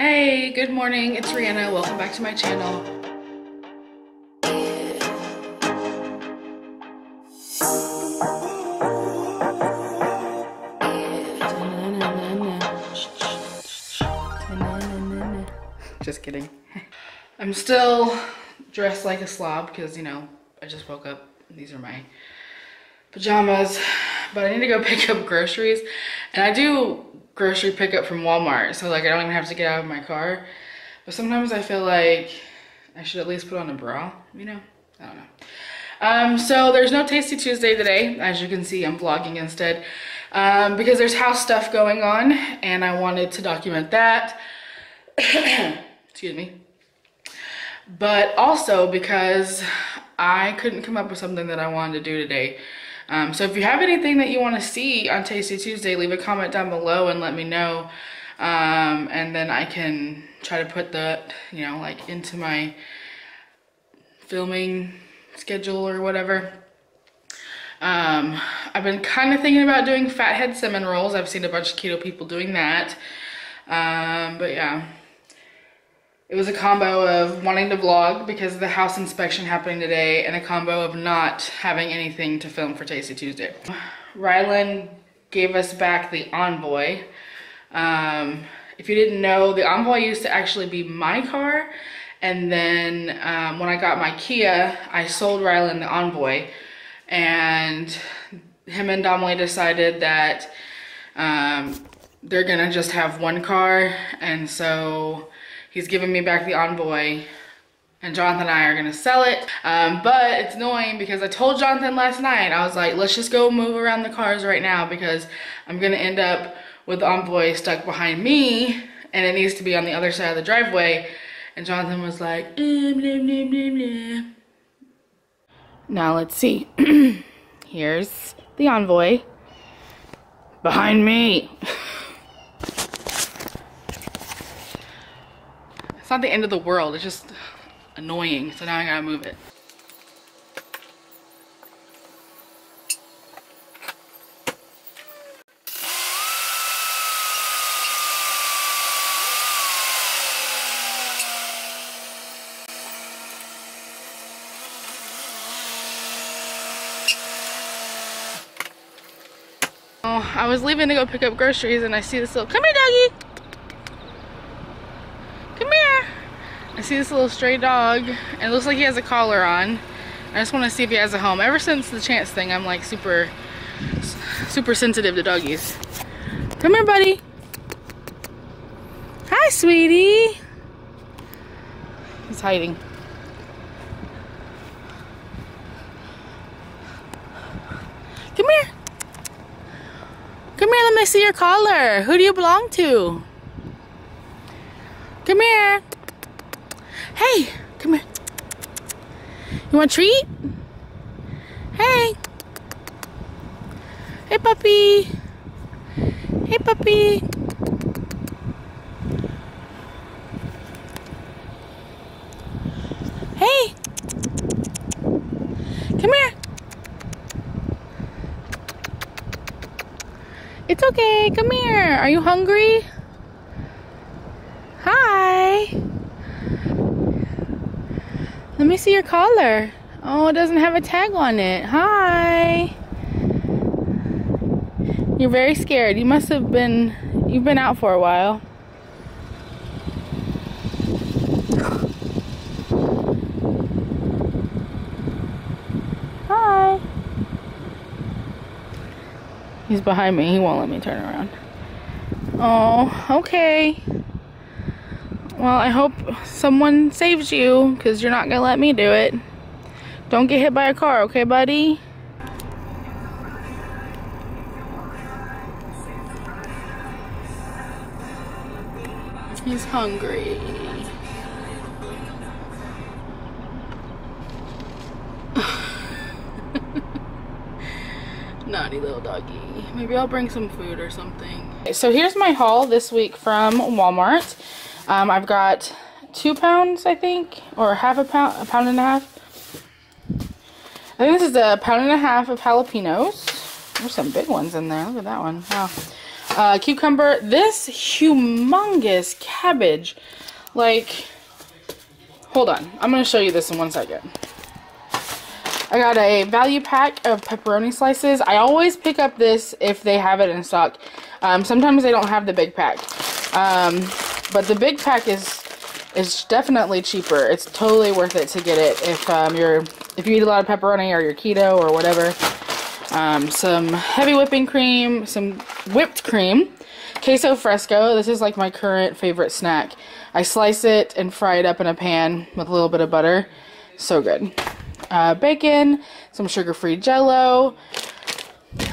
Hey, good morning, it's Rihanna. Welcome back to my channel. Just kidding. I'm still dressed like a slob because, you know, I just woke up. These are my pajamas, but I need to go pick up groceries, and I do grocery pickup from Walmart, so like I don't even have to get out of my car. But sometimes I feel like I should at least put on a bra, you know? I don't know. So there's no Tasty Tuesday today. As you can see, I'm vlogging instead because there's house stuff going on and I wanted to document that. Excuse me. But also because I couldn't come up with something that I wanted to do today. So if you have anything that you want to see on Tasty Tuesday, leave a comment down below and let me know, and then I can try to put that, you know, like into my filming schedule or whatever. I've been kind of thinking about doing fathead cinnamon rolls. I've seen a bunch of keto people doing that, but yeah. It was a combo of wanting to vlog because of the house inspection happening today and a combo of not having anything to film for Tasty Tuesday. Ryland gave us back the Envoy. If you didn't know, the Envoy used to actually be my car, and then when I got my Kia, I sold Ryland the Envoy, and him and Domley decided that they're gonna just have one car, and so he's giving me back the Envoy, and Jonathan and I are gonna sell it. But it's annoying because I told Jonathan last night, I was like, let's just go move around the cars right now because I'm gonna end up with the Envoy stuck behind me and it needs to be on the other side of the driveway. And Jonathan was like, blah, blah, blah, blah. Now let's see. Here's the Envoy behind me. It's not the end of the world, it's just annoying, so now I gotta move it. Oh, I was leaving to go pick up groceries and I see this little, come here doggy! I see this little stray dog, and it looks like he has a collar on. I just want to see if he has a home. Ever since the Chance thing, I'm like super sensitive to doggies. Come here, buddy. Hi, sweetie. He's hiding. Come here. Come here, let me see your collar. Who do you belong to? Come here. Hey, come here. You want a treat? Hey. Hey, puppy. Hey, puppy. Hey. Come here. It's okay. Come here. Are you hungry? Hi. Let me see your collar. Oh, it doesn't have a tag on it. Hi. You're very scared. You must have been, you've been out for a while. Hi. He's behind me. He won't let me turn around. Oh, okay. Well, I hope someone saves you because you're not gonna let me do it. Don't get hit by a car, okay, buddy? He's hungry. Naughty little doggy. Maybe I'll bring some food or something. So here's my haul this week from Walmart. I've got 2 pounds, I think, or half a pound and a half. I think this is a pound and a half of jalapenos. There's some big ones in there. Look at that one. Wow. cucumber. This humongous cabbage, like, hold on, I'm going to show you this in one second. I got a value pack of pepperoni slices. I always pick up this if they have it in stock. Sometimes they don't have the big pack. But the big pack is definitely cheaper. It's totally worth it to get it if you eat a lot of pepperoni or you're keto or whatever. Some heavy whipping cream, some whipped cream, queso fresco. This is like my current favorite snack. I slice it and fry it up in a pan with a little bit of butter. So good. Bacon, some sugar-free Jell-O,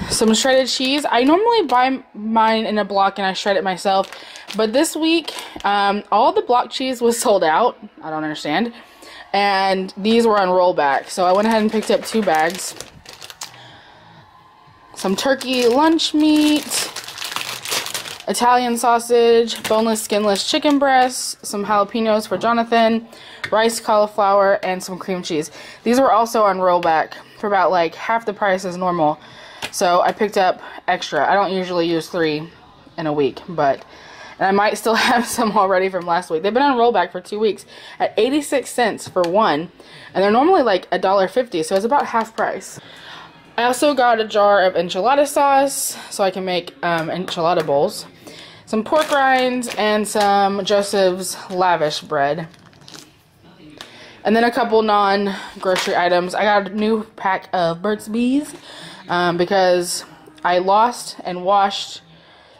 some shredded cheese. I normally buy mine in a block and I shred it myself, but this week all the block cheese was sold out. I don't understand. And these were on rollback, so I went ahead and picked up 2 bags. Some turkey lunch meat, Italian sausage, boneless, skinless chicken breasts, some jalapenos for Jonathan, rice, cauliflower, and some cream cheese. These were also on rollback for about like half the price as normal, so I picked up extra. I don't usually use 3 in a week, but and I might still have some already from last week. They've been on rollback for 2 weeks at 86 cents for 1, and they're normally like $1.50, so it's about half price. I also got a jar of enchilada sauce so I can make enchilada bowls, some pork rinds, and some Joseph's Lavish Bread. And then a couple non-grocery items. I got a new pack of Burt's Bees because I lost and washed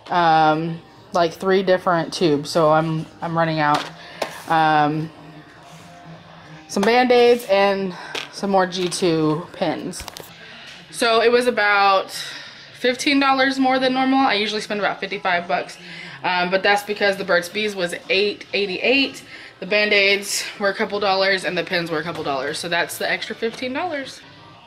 like 3 different tubes, so I'm running out. Some Band-Aids and some more G2 pins. So it was about $15 more than normal. I usually spend about 55 bucks, but that's because the Burt's Bees was $8.88. The Band-Aids were a couple dollars and the pins were a couple dollars, so that's the extra $15.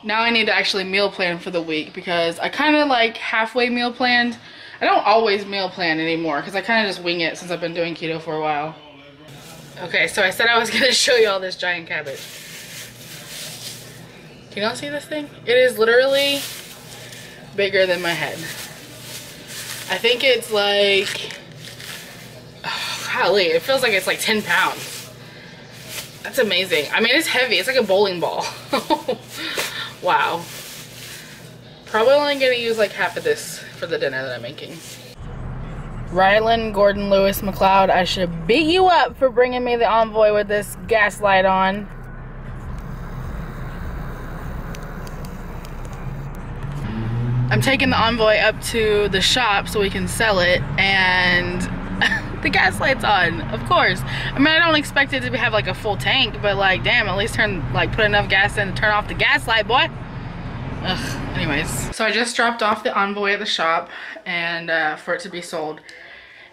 Now I need to actually meal plan for the week because I kind of like halfway meal planned. I don't always meal plan anymore because I kind of just wing it since I've been doing keto for a while. Okay, so I said I was going to show you all this giant cabbage. Can y'all see this thing? It is literally bigger than my head. I think it's like, golly, it feels like it's like 10 pounds. That's amazing. I mean, it's heavy. It's like a bowling ball. Wow. Probably only gonna use like half of this for the dinner that I'm making. Ryland Gordon Lewis McCloud, I should beat you up for bringing me the Envoy with this gas light on. I'm taking the Envoy up to the shop so we can sell it, and the gas light's on, of course. I mean, I don't expect it to have like a full tank, but like, damn, at least put enough gas in to turn off the gas light, boy. Ugh, anyways. So I just dropped off the Envoy at the shop and for it to be sold.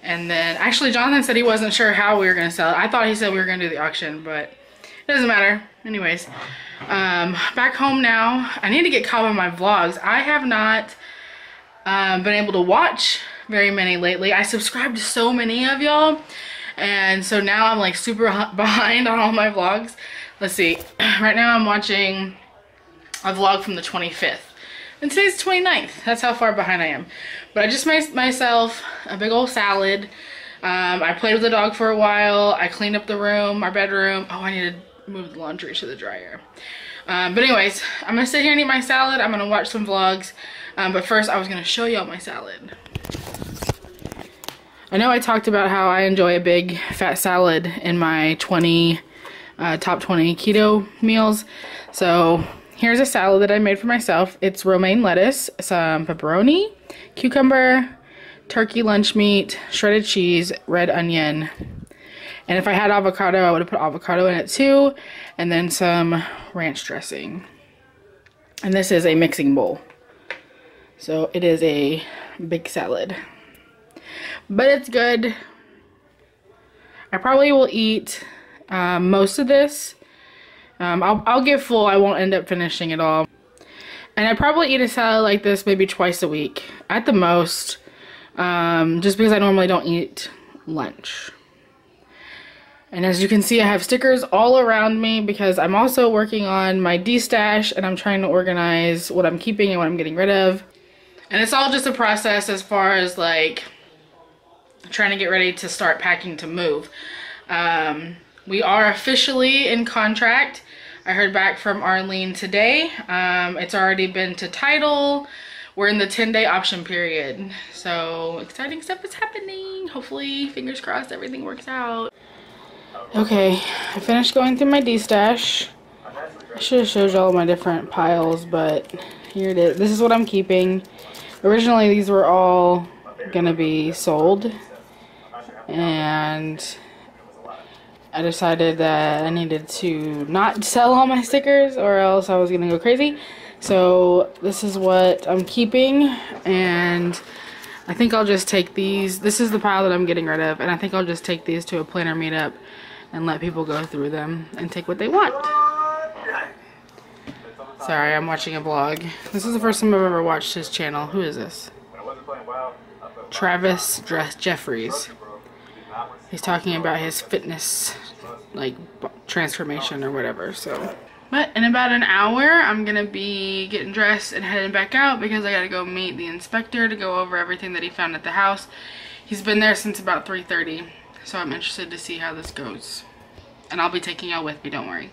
And then, actually, Jonathan said he wasn't sure how we were gonna sell it. I thought he said we were gonna do the auction, but it doesn't matter. Anyways, back home now. I need to get caught on my vlogs. I have not been able to watch very many lately. I subscribed to so many of y'all, and so now I'm like super behind on all my vlogs. Let's see. Right now I'm watching a vlog from the 25th. And today's 29th. That's how far behind I am. But I just made myself a big old salad. I played with the dog for a while. I cleaned up the room, our bedroom. Oh, I need to move the laundry to the dryer. But anyways, I'm gonna sit here and eat my salad. I'm gonna watch some vlogs, but first I was gonna show y'all my salad. I know I talked about how I enjoy a big fat salad in my top 20 keto meals. So here's a salad that I made for myself. It's romaine lettuce, some pepperoni, cucumber, turkey lunch meat, shredded cheese, red onion, and if I had avocado, I would have put avocado in it too, and then some ranch dressing. And this is a mixing bowl. So it is a big salad, but it's good. I probably will eat most of this. I'll get full. I won't end up finishing it all. And I probably eat a salad like this maybe twice a week at the most, just because I normally don't eat lunch. And as you can see, I have stickers all around me because I'm also working on my de-stash, and I'm trying to organize what I'm keeping and what I'm getting rid of. And it's all just a process as far as like trying to get ready to start packing to move. We are officially in contract. I heard back from Arlene today. It's already been to title. We're in the 10-day option period. So exciting stuff is happening. Hopefully, fingers crossed, everything works out. Okay, I finished going through my D-stash. I should have showed you all my different piles, but here it is. This is what I'm keeping. Originally, these were all gonna be sold, and I decided that I needed to not sell all my stickers or else I was gonna go crazy. So this is what I'm keeping, and I think I'll just take these. This is the pile that I'm getting rid of, and I think I'll just take these to a planner meetup and let people go through them and take what they want. Sorry, I'm watching a vlog. This is the first time I've ever watched his channel. Who is this? Travis Jeffries. He's talking about his fitness, like, transformation or whatever, so. But in about an hour, I'm gonna be getting dressed and heading back out because I gotta go meet the inspector to go over everything that he found at the house. He's been there since about 3:30, so I'm interested to see how this goes. And I'll be taking y'all with me, don't worry.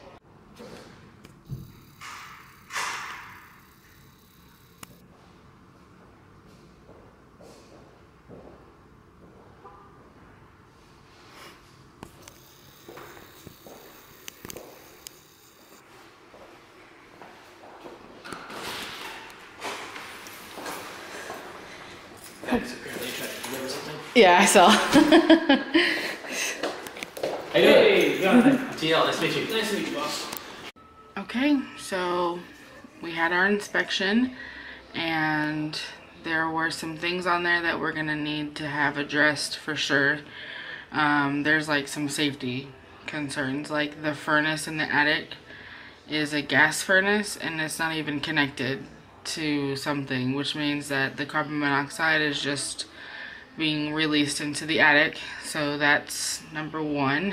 Yeah, I saw. Hey, TL, nice to meet you. Nice to meet you, boss. Okay, so we had our inspection, and there were some things on there that we're gonna need to have addressed for sure. There's like some safety concerns, like the furnace in the attic is a gas furnace, and it's not even connected to something, which means that the carbon monoxide is just being released into the attic, so that's number one.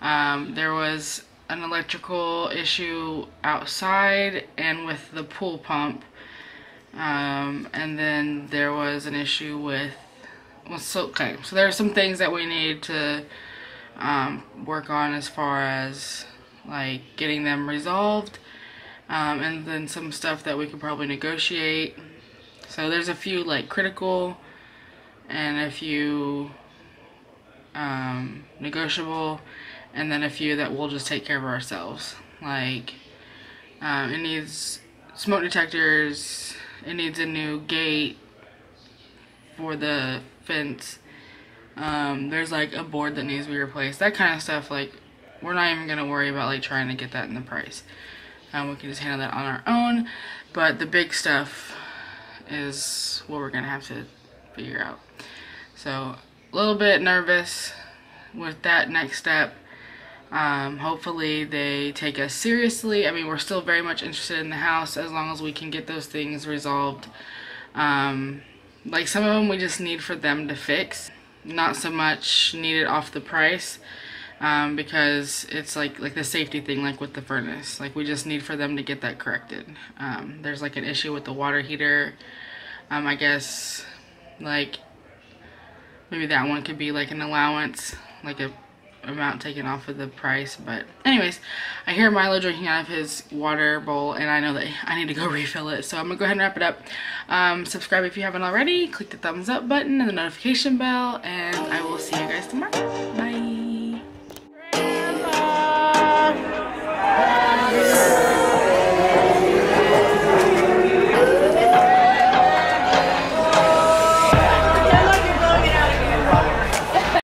There was an electrical issue outside and with the pool pump, and then there was an issue with, well, so, okay, so there are some things that we need to work on as far as like getting them resolved, and then some stuff that we could probably negotiate. So there's a few like critical and a few negotiable, and then a few that we'll just take care of ourselves. Like, it needs smoke detectors, it needs a new gate for the fence, there's like a board that needs to be replaced, that kind of stuff. Like, we're not even gonna worry about like trying to get that in the price. We can just handle that on our own, but the big stuff is what we're gonna have to figure out. So a little bit nervous with that next step. Hopefully they take us seriously. I mean, we're still very much interested in the house as long as we can get those things resolved. Like some of them we just need for them to fix, not so much needed off the price, because it's like the safety thing, like with the furnace, like we just need for them to get that corrected. There's like an issue with the water heater. I guess like maybe that one could be like an allowance, like a amount taken off of the price. But anyways, I hear Milo drinking out of his water bowl, and I know that I need to go refill it, so I'm gonna go ahead and wrap it up. Subscribe if you haven't already, click the thumbs up button and the notification bell, and I will see you guys tomorrow.